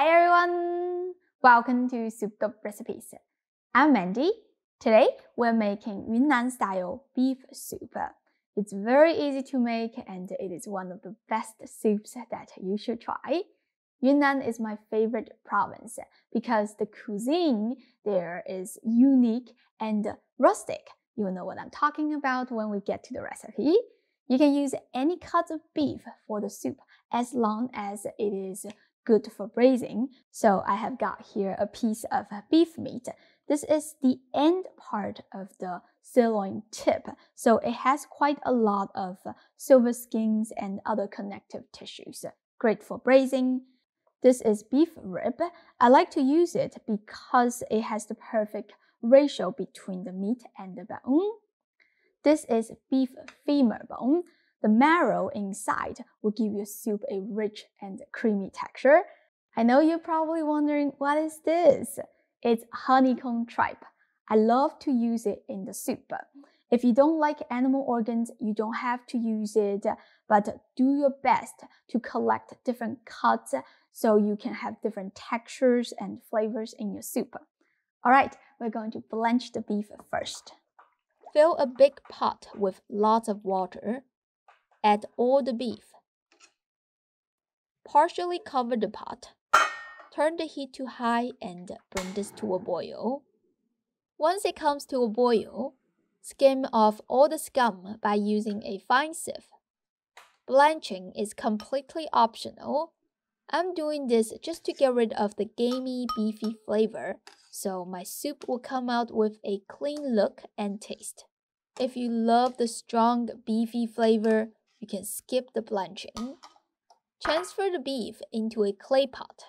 Hi everyone! Welcome to Souped Up Recipes. I'm Mandy. Today we're making Yunnan style beef soup. It's very easy to make and it is one of the best soups that you should try. Yunnan is my favorite province because the cuisine there is unique and rustic. You'll know what I'm talking about when we get to the recipe. You can use any cut of beef for the soup as long as it is good for braising. So I have got here a piece of beef meat. This is the end part of the sirloin tip, so it has quite a lot of silver skins and other connective tissues. Great for braising. This is beef rib. I like to use it because it has the perfect ratio between the meat and the bone. This is beef femur bone. The marrow inside will give your soup a rich and creamy texture. I know you're probably wondering, what is this? It's honeycomb tripe. I love to use it in the soup. If you don't like animal organs, you don't have to use it, but do your best to collect different cuts so you can have different textures and flavors in your soup. All right, we're going to blanch the beef first. Fill a big pot with lots of water. Add all the beef. Partially cover the pot. Turn the heat to high and bring this to a boil. Once it comes to a boil, skim off all the scum by using a fine sieve. Blanching is completely optional. I'm doing this just to get rid of the gamey, beefy flavor, so my soup will come out with a clean look and taste. If you love the strong, beefy flavor, you can skip the blanching. Transfer the beef into a clay pot.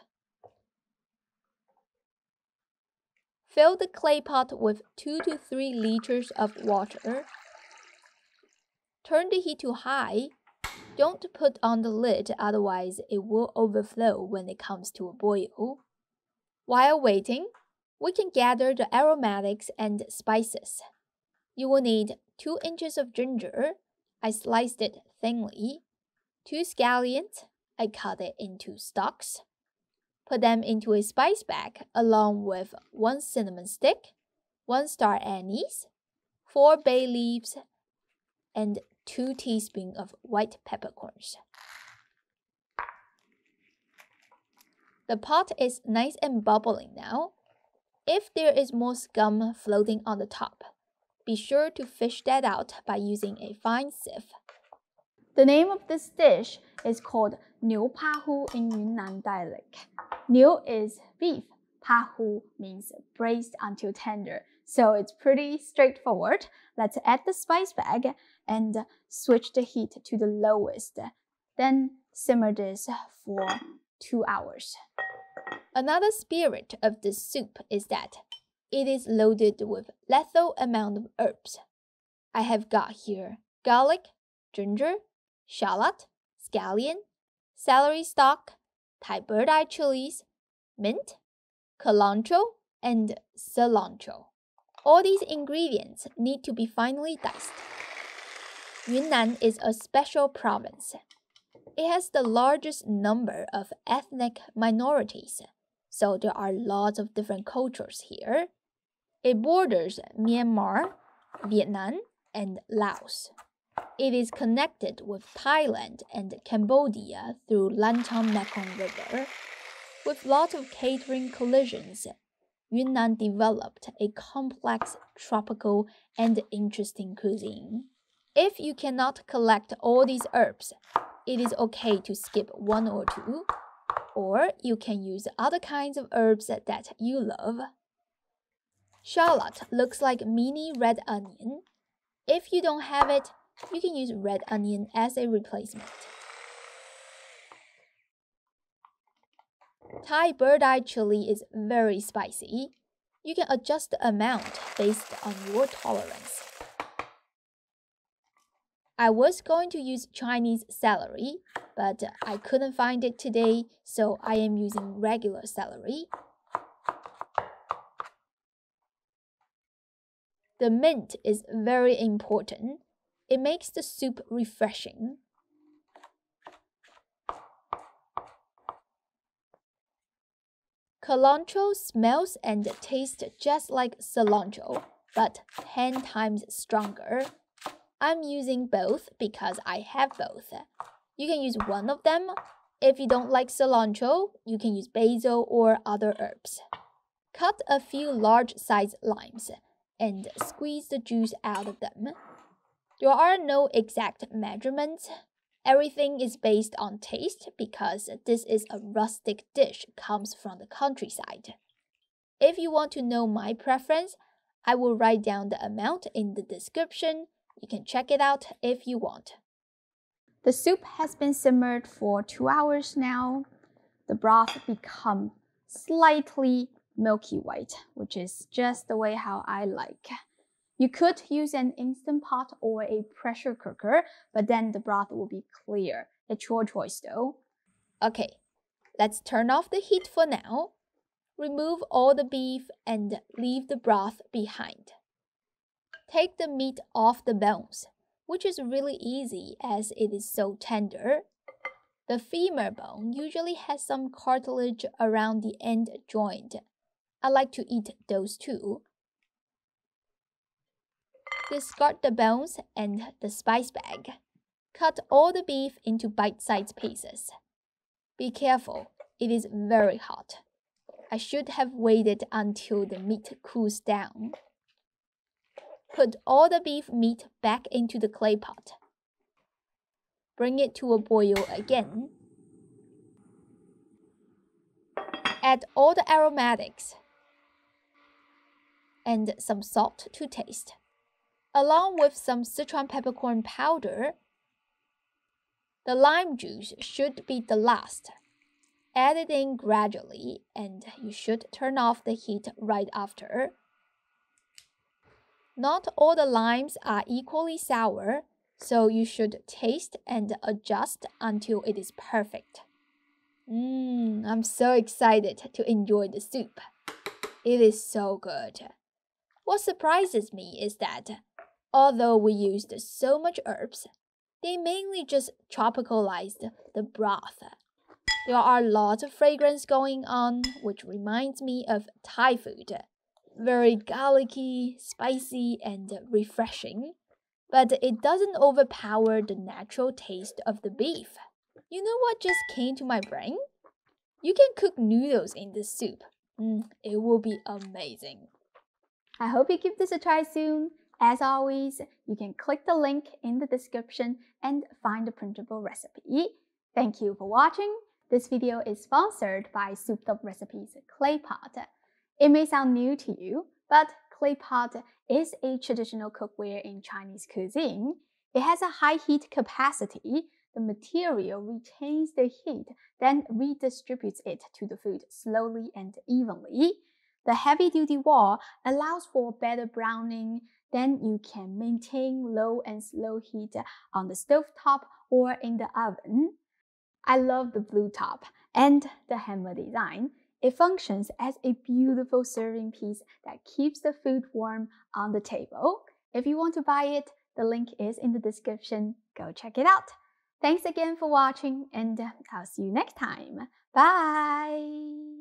Fill the clay pot with 2 to 3 liters of water. Turn the heat to high. Don't put on the lid, otherwise it will overflow when it comes to a boil. While waiting, we can gather the aromatics and spices. You will need 2 inches of ginger, I sliced it thinly, 2 scallions, I cut it into stalks. Put them into a spice bag along with 1 cinnamon stick, 1 star anise, 4 bay leaves, and 2 teaspoons of white peppercorns. The pot is nice and bubbling now. If there is more scum floating on the top, be sure to fish that out by using a fine sieve. The name of this dish is called Niu Pa Hu in Yunnan dialect. Niu is beef, Pa Hu means braised until tender, so it's pretty straightforward. Let's add the spice bag and switch the heat to the lowest. Then simmer this for 2 hours. Another spirit of this soup is that it is loaded with lethal amount of herbs. I have got here garlic, ginger, shallot, scallion, celery stalk, Thai bird eye chilies, mint, culantro, and cilantro. All these ingredients need to be finely diced. Yunnan is a special province. It has the largest number of ethnic minorities, so there are lots of different cultures here. It borders Myanmar, Vietnam, and Laos. It is connected with Thailand and Cambodia through Lancang Mekong River. With lots of catering collisions, Yunnan developed a complex, tropical, and interesting cuisine. If you cannot collect all these herbs, it is okay to skip 1 or 2, or you can use other kinds of herbs that you love. Shallot looks like mini red onion. If you don't have it, you can use red onion as a replacement. Thai bird eye chili is very spicy. You can adjust the amount based on your tolerance. I was going to use Chinese celery, but I couldn't find it today, so I am using regular celery. The mint is very important. It makes the soup refreshing. Culantro smells and tastes just like cilantro, but 10 times stronger. I'm using both because I have both. You can use one of them. If you don't like cilantro, you can use basil or other herbs. Cut a few large-sized limes and squeeze the juice out of them. There are no exact measurements. Everything is based on taste because this is a rustic dish that comes from the countryside. If you want to know my preference, I will write down the amount in the description. You can check it out if you want. The soup has been simmered for 2 hours now. The broth become slightly milky white, which is just the way how I like. You could use an instant pot or a pressure cooker, but then the broth will be clear. It's your choice though. Okay, let's turn off the heat for now. Remove all the beef and leave the broth behind. Take the meat off the bones, which is really easy as it is so tender. The femur bone usually has some cartilage around the end joint. I like to eat those too. Discard the bones and the spice bag. Cut all the beef into bite-sized pieces. Be careful, it is very hot. I should have waited until the meat cools down. Put all the beef meat back into the clay pot. Bring it to a boil again. Add all the aromatics and some salt to taste, along with some Sichuan peppercorn powder. The lime juice should be the last. Add it in gradually, and you should turn off the heat right after. Not all the limes are equally sour, so you should taste and adjust until it is perfect. I'm so excited to enjoy the soup. It is so good. What surprises me is that although we used so much herbs, they mainly just tropicalized the broth. There are lots of fragrance going on, which reminds me of Thai food. Very garlicky, spicy, and refreshing, but it doesn't overpower the natural taste of the beef. You know what just came to my brain? You can cook noodles in this soup. It will be amazing. I hope you give this a try soon. As always, you can click the link in the description and find a printable recipe. Thank you for watching. This video is sponsored by Souped Up Recipes Clay Pot. It may sound new to you, but clay pot is a traditional cookware in Chinese cuisine. It has a high heat capacity. The material retains the heat, then redistributes it to the food slowly and evenly. The heavy-duty wall allows for better browning. Then you can maintain low and slow heat on the stovetop or in the oven. I love the blue top and the hammer design. It functions as a beautiful serving piece that keeps the food warm on the table. If you want to buy it, the link is in the description. Go check it out. Thanks again for watching, and I'll see you next time. Bye!